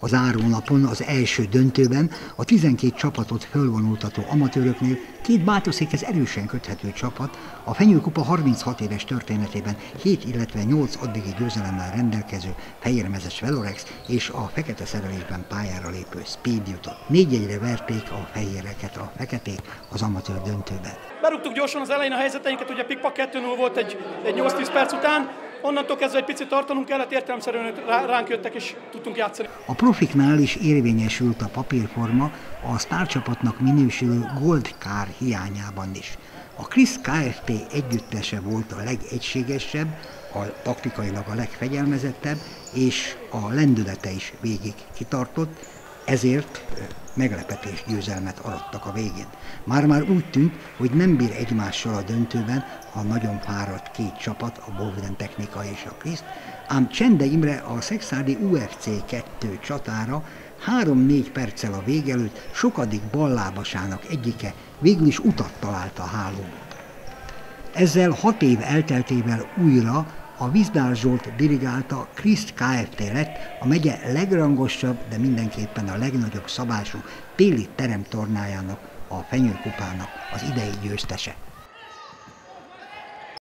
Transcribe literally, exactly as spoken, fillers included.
Az árólapon, az első döntőben a tizenkét csapatot fölvonultató amatőröknél két bátorszékhez erősen köthető csapat a Fenyőkupa harminchat éves történetében hét, illetve nyolc addigi győzelemmel rendelkező fehérmezes Velorex és a fekete szerelésben pályára lépő Speed jutott. négy egyre verték a fehéreket, a feketék az amatőr döntőben. Berúgtuk gyorsan az elején a helyzeteinket, ugye pikpak kettő null volt egy, egy nyolc tíz perc után. Onnantól kezdve egy picit tartanunk kellett, értelemszerűen ránk jöttek és tudtunk játszani. A profiknál is érvényesült a papírforma a sztárcsapatnak minősülő Gold Car hiányában is. A Kriszt Kft. Együttese volt a legegységesebb, a taktikailag a legfegyelmezettebb, és a lendülete is végig kitartott, ezért meglepetés győzelmet arattak a végén. Már-már úgy tűnt, hogy nem bír egymással a döntőben a nagyon fáradt két csapat, a Bolden Technika és a Kriszt, ám Csende Imre a szexádi U F C kettő csatára három-négy perccel a vég előtt sokadik ballábasának egyike végül is utat talált a hálóba. Ezzel hat év elteltével újra a Vizdál Zsolt dirigálta Kriszt Kft. Lett a megye legrangosabb, de mindenképpen a legnagyobb szabású téli teremtornájának, a Fenyőkupának az idei győztese.